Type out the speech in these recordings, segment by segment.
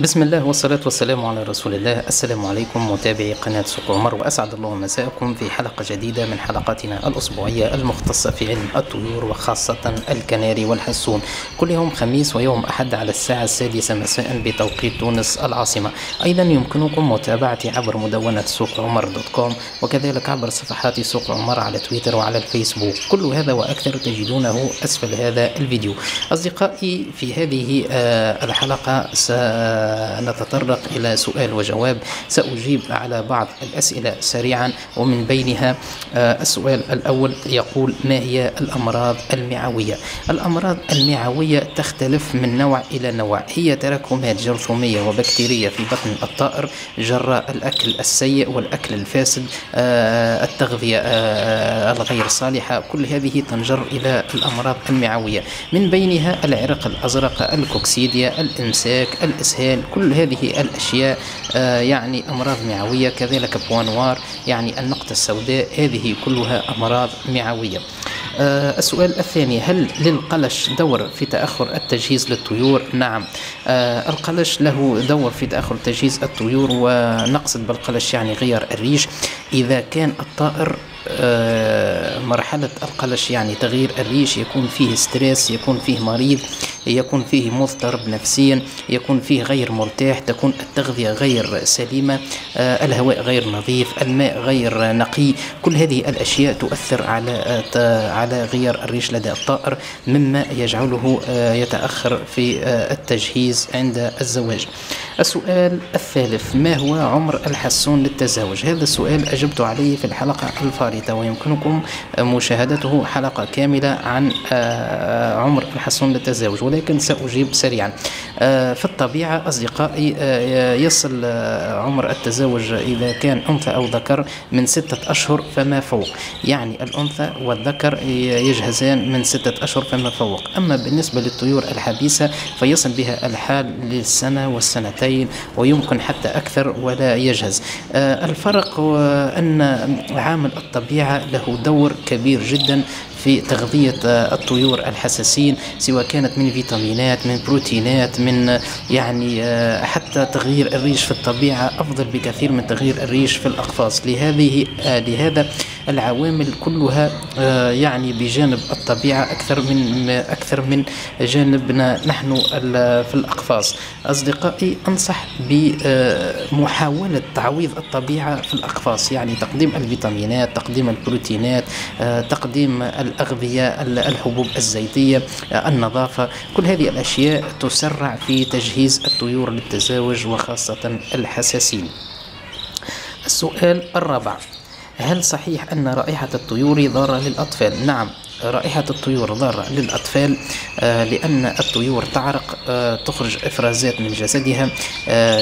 بسم الله والصلاة والسلام على رسول الله. السلام عليكم متابعي قناة سوق عمر، وأسعد الله مساءكم في حلقة جديدة من حلقاتنا الأسبوعية المختصة في علم الطيور وخاصة الكناري والحسون، كل يوم خميس ويوم أحد على الساعة 6 مساء بتوقيت تونس العاصمة. أيضا يمكنكم متابعتي عبر مدونة سوق عمر .com وكذلك عبر صفحات سوق عمر على تويتر وعلى الفيسبوك. كل هذا وأكثر تجدونه أسفل هذا الفيديو. أصدقائي، في هذه الحلقة نتطرق إلى سؤال وجواب، سأجيب على بعض الأسئلة سريعا، ومن بينها السؤال الأول يقول: ما هي الأمراض المعوية؟ الأمراض المعوية تختلف من نوع إلى نوع، هي تراكمات جرثومية وبكتيرية في بطن الطائر جراء الأكل السيء والأكل الفاسد، التغذية الغير صالحة، كل هذه تنجر إلى الأمراض المعوية، من بينها العرق الأزرق، الكوكسيديا، الإمساك، الإسهال، كل هذه الأشياء يعني أمراض معوية، كذلك بوانوار يعني النقطة السوداء، هذه كلها أمراض معوية. السؤال الثاني: هل للقلش دور في تأخر التجهيز للطيور؟ نعم، القلش له دور في تأخر تجهيز الطيور، ونقصد بالقلش يعني غيار الريش. إذا كان الطائر مرحلة القلش يعني تغيير الريش يكون فيه ستريس، يكون فيه مريض، يكون فيه مضطرب نفسيا، يكون فيه غير مرتاح، تكون التغذية غير سليمة، الهواء غير نظيف، الماء غير نقي، كل هذه الأشياء تؤثر على غيار الريش لدى الطائر، مما يجعله يتأخر في التجهيز عند الزواج. السؤال الثالث: ما هو عمر الحسون للتزاوج؟ هذا السؤال أجبت عليه في الحلقة الفارطة، ويمكنكم مشاهدته حلقة كاملة عن عمر الحسون للتزاوج، ولكن سأجيب سريعا. في الطبيعة أصدقائي يصل عمر التزاوج إذا كان أنثى أو ذكر من 6 أشهر فما فوق، يعني الأنثى والذكر يجهزان من 6 أشهر فما فوق. أما بالنسبة للطيور الحبيسة فيصل بها الحال للسنة والسنتين ويمكن حتى أكثر ولا يجهز. الفرق أن عامل الطبيعة له دور كبير جدا في تغذية الطيور الحساسين، سواء كانت من فيتامينات، من بروتينات، من يعني حتى تغيير الريش في الطبيعة أفضل بكثير من تغيير الريش في الأقفاص. لهذا العوامل كلها يعني بجانب الطبيعة أكثر من جانبنا نحن في الأقفاص. أصدقائي، أنصح بمحاولة تعويض الطبيعة في الأقفاص، يعني تقديم الفيتامينات، تقديم البروتينات، تقديم الأغذية، الحبوب الزيتية، النظافة، كل هذه الأشياء تسرع في تجهيز الطيور للتزاوج وخاصة الحساسين. السؤال الرابع: هل صحيح أن رائحة الطيور ضارة للأطفال؟ نعم، رائحة الطيور ضارة للأطفال، لأن الطيور تعرق، تخرج إفرازات من جسدها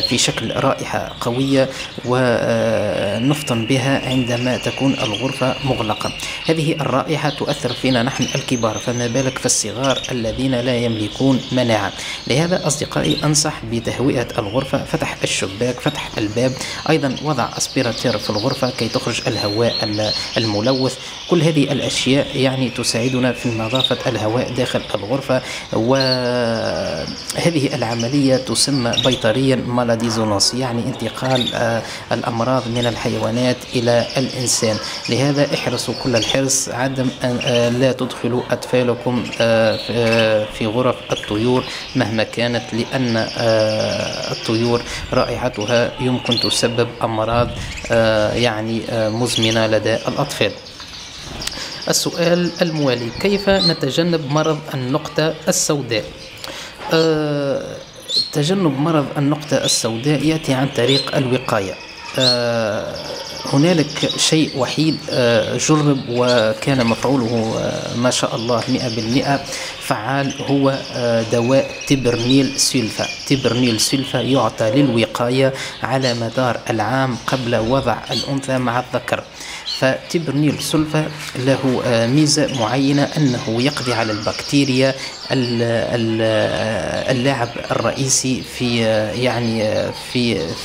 في شكل رائحة قوية، ونفطن بها عندما تكون الغرفة مغلقة. هذه الرائحة تؤثر فينا نحن الكبار، فما بالك في الصغار الذين لا يملكون مناعة. لهذا أصدقائي أنصح بتهوئة الغرفة، فتح الشباك، فتح الباب، أيضا وضع أسبيراتير في الغرفة كي تخرج الهواء الملوث، كل هذه الأشياء يعني تساعدنا في نظافة الهواء داخل الغرفة، وهذه العملية تسمى بيطريا مالاديزونوس، يعني انتقال الأمراض من الحيوانات إلى الإنسان. لهذا احرصوا كل الحرص، عدم لا تدخلوا أطفالكم في غرف الطيور مهما كانت، لأن الطيور رائحتها يمكن تسبب أمراض يعني مزمنة لدى الأطفال. السؤال الموالي: كيف نتجنب مرض النقطة السوداء؟ تجنب مرض النقطة السوداء يأتي عن طريق الوقاية. هنالك شيء وحيد جرب وكان مفعوله ما شاء الله 100% فعال، هو دواء تيبرنيل سلفا. تيبرنيل سلفا يعطى للوقاية على مدار العام قبل وضع الأنثى مع الذكر. فتيبرنيل سلفا له ميزة معينة، أنه يقضي على البكتيريا اللاعب الرئيسي في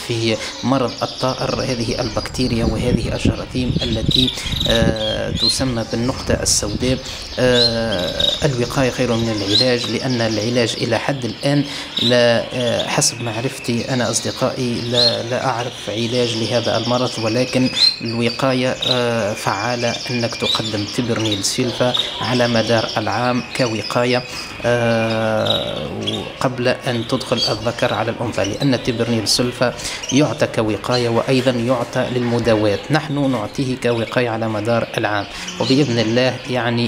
في مرض الطائر، هذه البكتيريا وهذه الجراثيم التي تسمى بالنقطة السوداء. الوقاية خير من العلاج، لأن العلاج إلى حد الآن لا حسب معرفتي أنا أصدقائي لا أعرف علاج لهذا المرض، ولكن الوقاية فعالة، أنك تقدم تيبرنيل سلفا على مدار العام كوقاية قبل أن تدخل الذكر على الأنثى، لأن تيبرنيل سلفا يعطى كوقاية وأيضا يعطى للمداوات، نحن نعطيه كوقاية على مدار العام وبإذن الله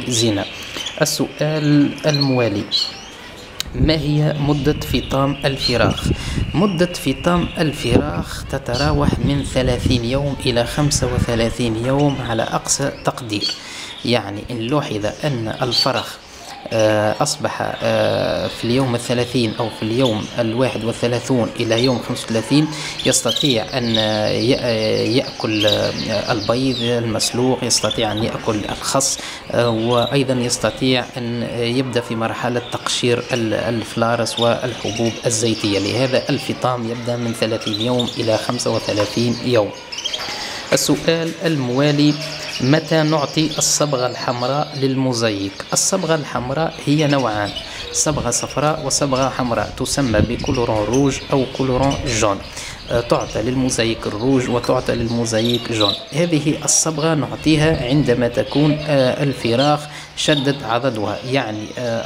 زينة. السؤال الموالي: ما هي مدة فطام الفراخ؟ مدة فطام الفراخ تتراوح من 30 يوم إلى 35 يوم على أقصى تقدير. إن لوحظ أن الفرخ أصبح في اليوم 30 أو في اليوم 31 إلى يوم 35 يستطيع أن يأكل البيض المسلوق، يستطيع أن يأكل الخس، وأيضا يستطيع أن يبدأ في مرحلة تقشير الفلارس والحبوب الزيتية. لهذا الفطام يبدأ من 30 يوم إلى 35 يوم. السؤال الموالي: متى نعطي الصبغة الحمراء للموزايك؟ الصبغة الحمراء هي نوعان، صبغة صفراء وصبغة حمراء، تسمى بكلوران روج أو كلوران جون. تعطى للموزايك الروج وتعطى للموزايك جون. هذه الصبغة نعطيها عندما تكون الفراخ شدت عضدها،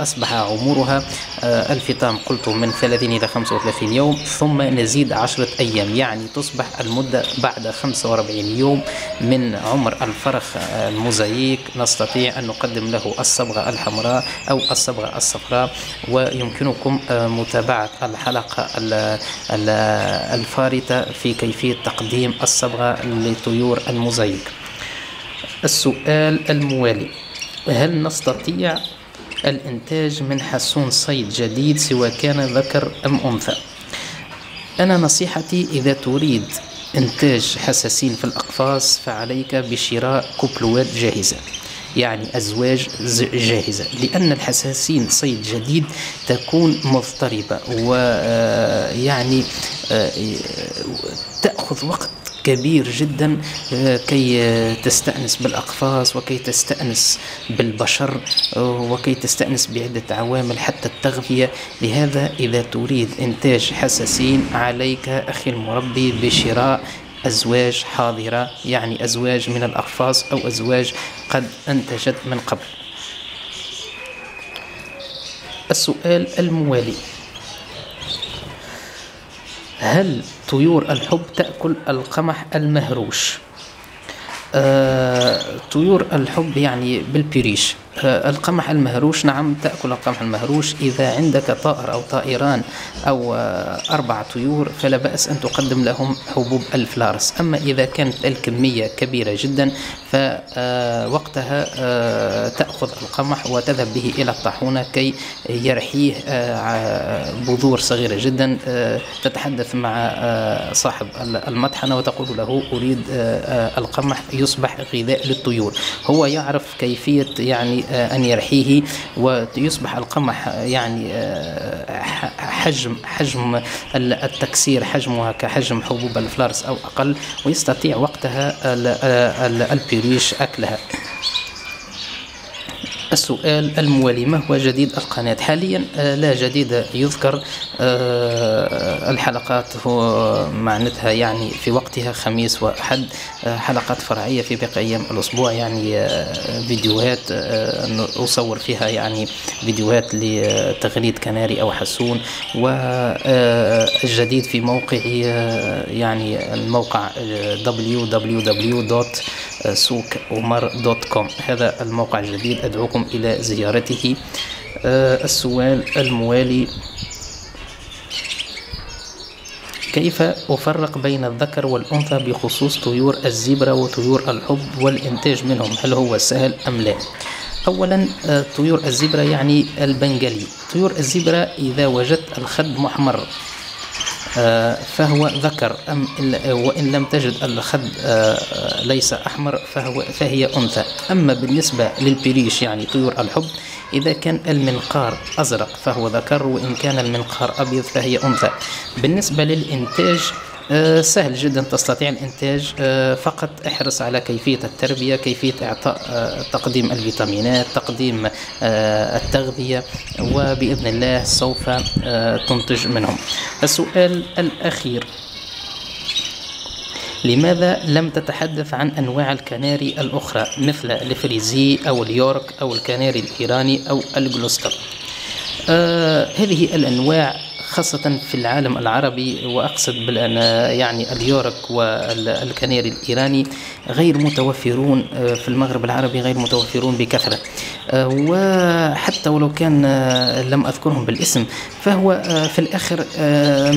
أصبح عمرها الفطام قلت من 30 إلى 35 يوم، ثم نزيد 10 أيام، تصبح المدة بعد 45 يوم من عمر الفرخ الموزايك نستطيع أن نقدم له الصبغة الحمراء أو الصبغة الصفراء. ويمكنكم متابعة الحلقة الفارطة في كيفية تقديم الصبغة لطيور الموزايك. السؤال الموالي: هل نستطيع الإنتاج من حسون صيد جديد سواء كان ذكر أم أنثى؟ أنا نصيحتي إذا تريد إنتاج حساسين في الأقفاص فعليك بشراء كوبلوات جاهزة، أزواج جاهزة، لأن الحساسين صيد جديد تكون مضطربة تأخذ وقت كبير جدا كي تستأنس بالأقفاص وكي تستأنس بالبشر وكي تستأنس بعدة عوامل حتى التغذية. لهذا إذا تريد إنتاج حساسين عليك أخي المربي بشراء أزواج حاضرة، أزواج من الأقفاص أو أزواج قد أنتجت من قبل. السؤال الموالي: هل طيور الحب تأكل القمح المهروش؟ طيور الحب بالبيريش، القمح المهروش، نعم تأكل القمح المهروش. إذا عندك طائر أو طائران أو 4 طيور فلا بأس أن تقدم لهم حبوب الفلارس. أما إذا كانت الكمية كبيرة جدا فوقتها تأخذ القمح وتذهب به إلى الطاحونة كي يرحيه بذور صغيرة جدا، تتحدث مع صاحب المطحنة وتقول له أريد القمح، يصبح غذاء للطيور. هو يعرف كيفية أن يرحيه، ويصبح القمح حجم التكسير حجمها كحجم حبوب الفلارس أو أقل، ويستطيع وقتها البيريش أكلها. السؤال الموالي: ما هو جديد القناة؟ حاليا لا جديد يذكر، الحلقات معناتها في وقتها خميس وأحد، حلقات فرعية في باقي أيام الأسبوع، فيديوهات أصور فيها فيديوهات لتغليد كناري أو حسون، والجديد في موقعي الموقع www.سوقعمر.com، هذا الموقع الجديد أدعوكم إلى زيارته. السؤال الموالي: كيف أفرق بين الذكر والأنثى بخصوص طيور الزبرة وطيور الحب والإنتاج منهم، هل هو سهل أم لا؟ أولا طيور الزبرة البنجلي، طيور الزبرة إذا وجدت الخد محمر فهو ذكر، أم وإن لم تجد الخد ليس أحمر فهي أنثى. أما بالنسبة للبيريش يعني طيور الحب، إذا كان المنقار أزرق فهو ذكر، وإن كان المنقار أبيض فهي أنثى. بالنسبة للإنتاج سهل جدا، تستطيع الإنتاج، فقط احرص على كيفية التربية، كيفية إعطاء تقديم الفيتامينات، تقديم التغذية، وبإذن الله سوف تنتج منهم. السؤال الأخير: لماذا لم تتحدث عن أنواع الكناري الأخرى مثل الفريزي أو اليورك أو الكناري الإيراني أو الجلوستر؟ هذه الأنواع خاصة في العالم العربي، وأقصد بالأن يعني اليورك والكناري الإيراني غير متوفرون في المغرب العربي، غير متوفرون بكثرة، وحتى ولو كان لم أذكرهم بالاسم فهو في الآخر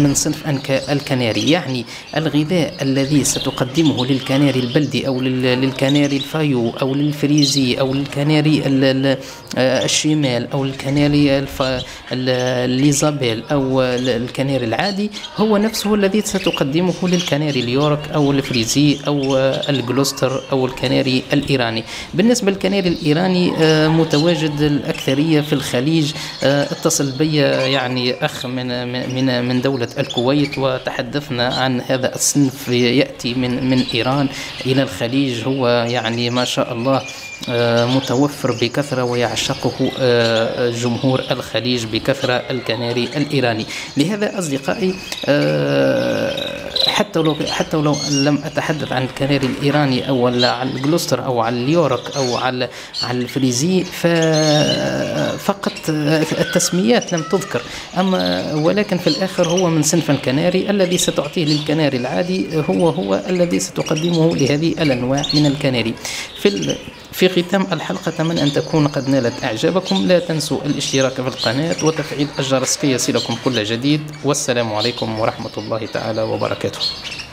من صنف الكناري. يعني الغذاء الذي ستقدمه للكناري البلدي أو للكناري الفايو أو للفريزي أو للكناري الشمال أو الكناري الليزابيل أو الكناري العادي هو نفسه الذي ستقدمه للكناري اليورك أو الفريزي أو الجلوستر أو الكناري الإيراني. بالنسبة للكناري الإيراني متواجد الأكثرية في الخليج. اتصل بي يعني أخ من دولة الكويت وتحدثنا عن هذا الصنف، يأتي من إيران إلى الخليج، هو يعني ما شاء الله متوفر بكثرة ويعشقه جمهور الخليج بكثرة، الكناري الإيراني. لهذا أصدقائي حتى لو لم أتحدث عن الكناري الإيراني أو على الجلوستر أو على اليورك أو على الفريزي، فقط التسميات لم تذكر، أما ولكن في الآخر هو من صنف الكناري الذي ستعطيه للكناري العادي، هو الذي ستقدمه لهذه الأنواع من الكناري. في ختام الحلقة أتمنى أن تكون قد نالت إعجابكم. لا تنسوا الاشتراك في القناة وتفعيل الجرس كي يصلكم كل جديد، والسلام عليكم ورحمة الله تعالى وبركاته.